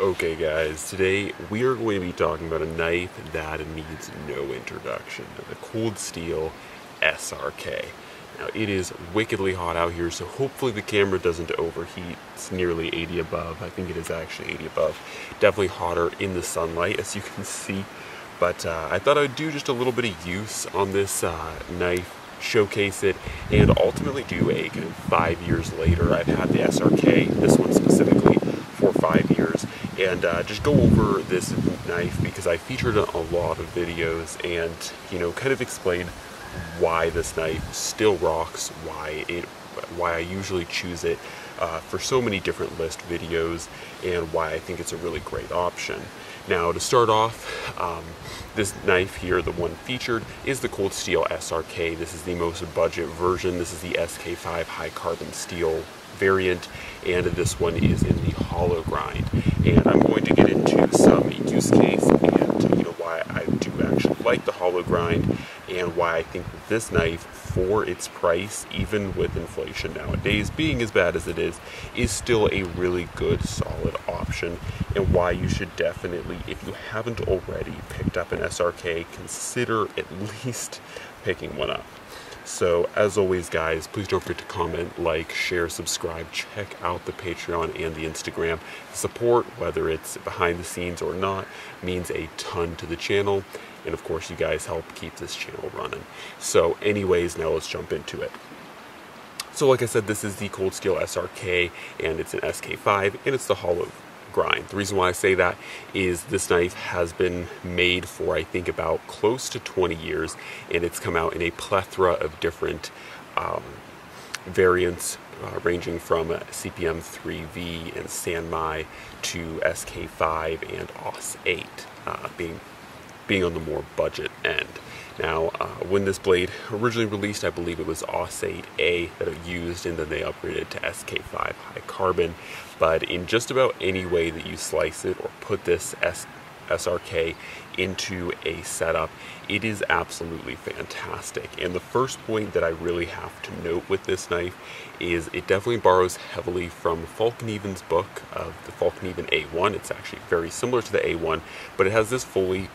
Okay guys, today we are going to be talking about a knife that needs no introduction, the Cold Steel SRK. Now it is wickedly hot out here, so hopefully the camera doesn't overheat. It's nearly 80 above, I think it is actually 80 above. Definitely hotter in the sunlight as you can see, but I thought I would do just a little bit of use on this knife, showcase it, and ultimately do a kind of 5 years later. I've had the SRK, this one specifically, for 5 years, and just go over this knife because I featured a lot of videos and, you know, kind of explain why this knife still rocks, why I usually choose it for so many different list videos, and why I think it's a really great option. Now to start off, this knife here, the one featured, is the Cold Steel SRK. This is the most budget version. This is the SK5 high carbon steel variant, and this one is in the hollow grind. And I'm going to get into some use case and, you know, why I do actually like the hollow grind and why I think that this knife, for its price, even with inflation nowadays being as bad as it is still a really good solid option, and why you should definitely, if you haven't already picked up an SRK, consider at least picking one up. So, as always guys, please don't forget to comment, like, share, subscribe, check out the Patreon and the Instagram. The support, whether it's behind the scenes or not, means a ton to the channel, and of course you guys help keep this channel running. So anyways, now let's jump into it. So like I said, this is the Cold Steel SRK, and it's an SK5, and it's the hollow grind. The reason why I say that is this knife has been made for, I think, about close to 20 years, and it's come out in a plethora of different variants, ranging from CPM3V and Sanmai to SK5 and AUS8, being on the more budget end. Now, when this blade originally released, I believe it was Aus8A that it used, and then they upgraded to SK5 high carbon. But in just about any way that you slice it or put this SRK into a setup, it is absolutely fantastic. And the first point that I really have to note with this knife is it definitely borrows heavily from Falconeven's book of the Falconeven A1. It's actually very similar to the A1, but it has this fully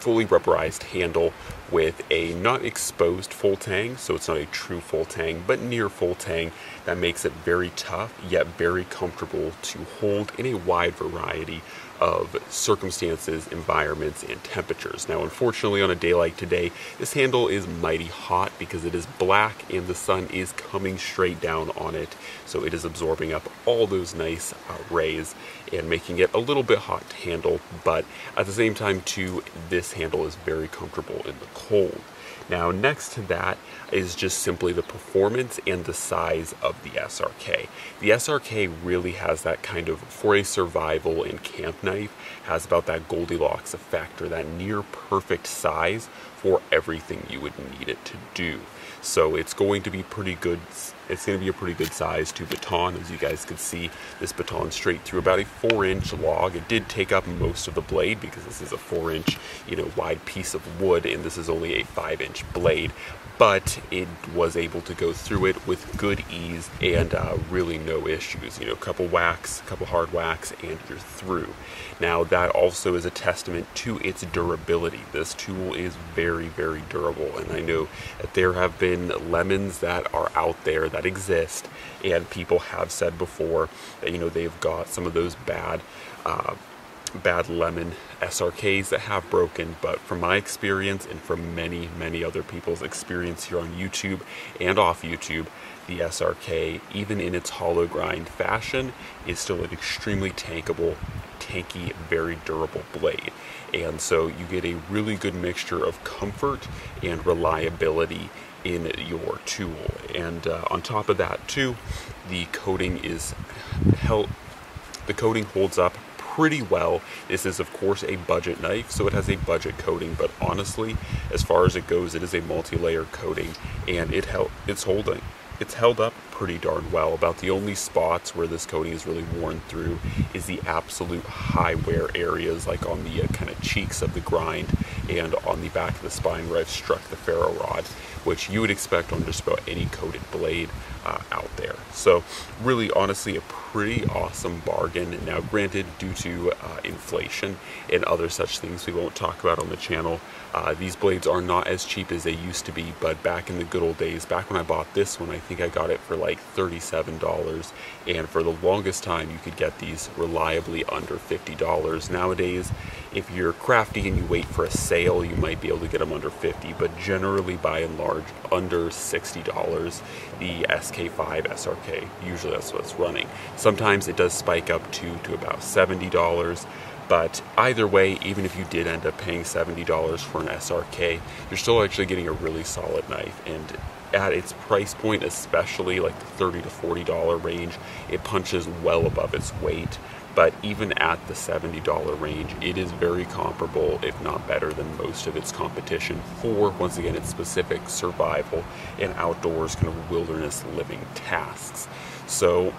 rubberized handle with a not exposed full tang, so it's not a true full tang, but near full tang that makes it very tough, yet very comfortable to hold in a wide variety of circumstances, environments, and temperatures. Now, unfortunately, on a day like today, this handle is mighty hot because it is black and the sun is coming straight down on it, so it is absorbing up all those nice rays and making it a little bit hot to handle, but at the same time, too, this handle is very comfortable in the cold. Now, next to that is just simply the performance and the size of the SRK. The SRK really has that kind of, for a survival and camp knife, has about that Goldilocks effect, or that near perfect size for everything you would need it to do. So it's going to be pretty good. It's going to be a pretty good size to baton. As you guys could see, this baton straight through about a 4-inch log. It did take up most of the blade because this is a 4-inch, you know, wide piece of wood, and this is only a 5-inch blade, but it was able to go through it with good ease and really no issues. You know, a couple whacks, a couple hard whacks, and you're through. Now, that also is a testament to its durability. This tool is very, very durable, and I know that there have been lemons that are out there that exist, and people have said before that, you know, they've got some of those bad lemon SRKs that have broken, but from my experience and from many other people's experience here on YouTube and off YouTube, the SRK, even in its hollow grind fashion, is still an extremely tanky, very durable blade. And so you get a really good mixture of comfort and reliability in your tool. And on top of that too, the coating holds up pretty well. This is, of course, a budget knife, so it has a budget coating, but honestly, as far as it goes, it is a multi-layer coating, and it's held up pretty darn well. About the only spots where this coating is really worn through is the absolute high wear areas, like on the kind of cheeks of the grind, and on the back of the spine where I've struck the ferro rod, which you would expect on just about any coated blade out there. So really, honestly, a pretty awesome bargain. Now granted, due to inflation and other such things we won't talk about on the channel, these blades are not as cheap as they used to be, but back in the good old days, back when I bought this one, I think I got it for like $37, and for the longest time you could get these reliably under $50. Nowadays, if you're crafty and you wait for a sale, you might be able to get them under $50, but generally by and large under $60, the SK5 SRK, usually that's what's running. Sometimes it does spike up to about $70, but either way, even if you did end up paying $70 for an SRK, you're still actually getting a really solid knife, and at its price point, especially like the $30 to $40 range, it punches well above its weight. But even at the $70 range, it is very comparable, if not better than most of its competition for, once again, its specific survival and outdoors kind of wilderness living tasks. So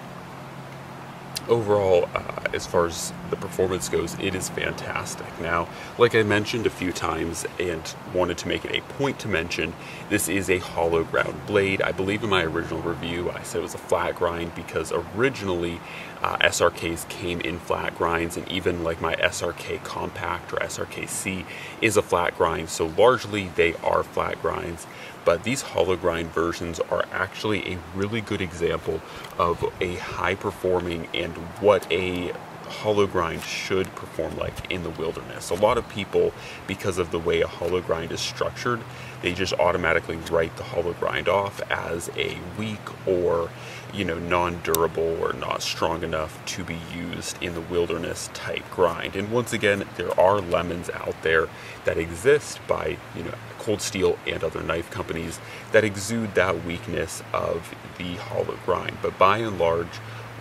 overall, as far as the performance goes, it is fantastic. Now, like I mentioned a few times and wanted to make it a point to mention, this is a hollow ground blade. I believe in my original review I said it was a flat grind because originally SRKs came in flat grinds, and even like my SRK Compact or SRKC is a flat grind, so largely they are flat grinds. But these hollow grind versions are actually a really good example of a high performing and what a hollow grind should perform like in the wilderness. A lot of people, because of the way a hollow grind is structured, they just automatically write the hollow grind off as a weak or, you know, non-durable or not strong enough to be used in the wilderness type grind. And once again, there are lemons out there that exist by, you know, Cold Steel and other knife companies that exude that weakness of the hollow grind. But by and large,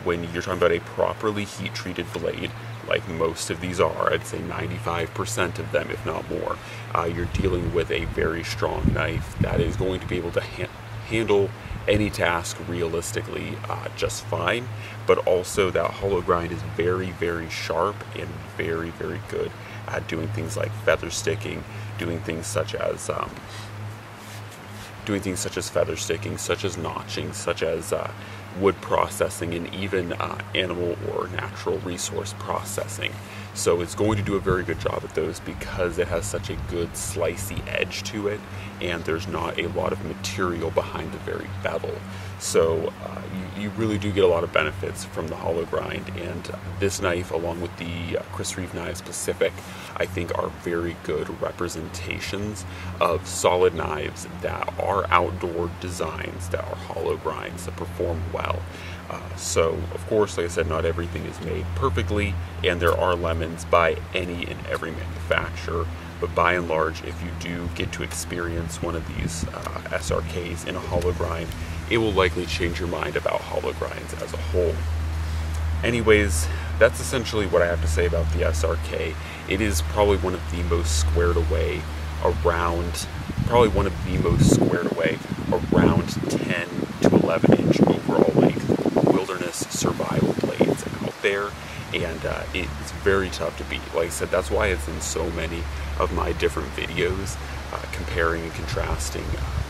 when you're talking about a properly heat-treated blade, like most of these are, I'd say 95% of them, if not more, you're dealing with a very strong knife that is going to be able to handle any task realistically just fine. But also that hollow grind is very, very sharp and very, very good at doing things like feather sticking, doing things such as feather sticking, such as notching, such as wood processing, and even animal or natural resource processing. So it's going to do a very good job at those because it has such a good slicey edge to it, and there's not a lot of material behind the very bevel. So you really do get a lot of benefits from the hollow grind, and this knife, along with the Chris Reeve knives Pacific, I think are very good representations of solid knives that are outdoor designs, that are hollow grinds, that perform well. So of course, like I said, not everything is made perfectly, and there are lemons by any and every manufacturer. But by and large, if you do get to experience one of these SRKs in a hollow grind, it will likely change your mind about hollow grinds as a whole. Anyways, that's essentially what I have to say about the SRK. It is probably one of the most squared away around, around 10 to 11 inch overall length wilderness survival blades out there. And it's very tough to beat. Like I said, that's why it's in so many of my different videos, comparing and contrasting,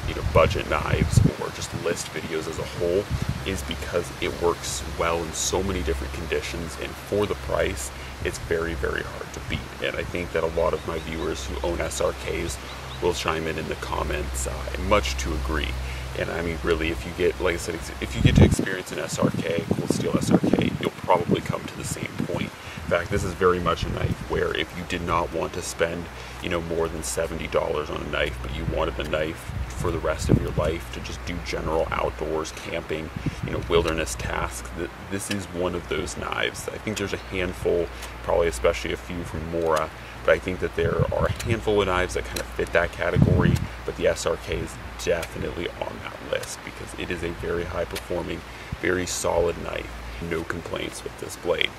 you know, budget knives or just list videos as a whole, is because it works well in so many different conditions, and for the price, it's very, very hard to beat. And I think that a lot of my viewers who own SRKs will chime in the comments, much to agree. And I mean, really, if you get, like I said, if you get to experience an SRK, Cold Steel SRK, you'll probably come to the same point. In fact, this is very much a knife where if you did not want to spend, you know, more than $70 on a knife, but you wanted a knife for the rest of your life to just do general outdoors camping, you know, wilderness tasks, this is one of those knives. I think there's a handful, probably especially a few from Mora, but I think that there are a handful of knives that kind of fit that category, but the SRK is definitely on that list because it is a very high performing, very solid knife. No complaints with this blade.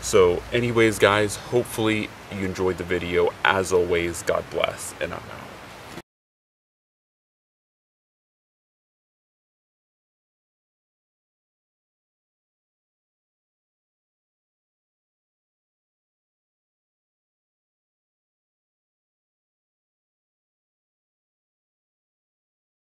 So anyways, guys, hopefully you enjoyed the video. As always, God bless, and I'm out.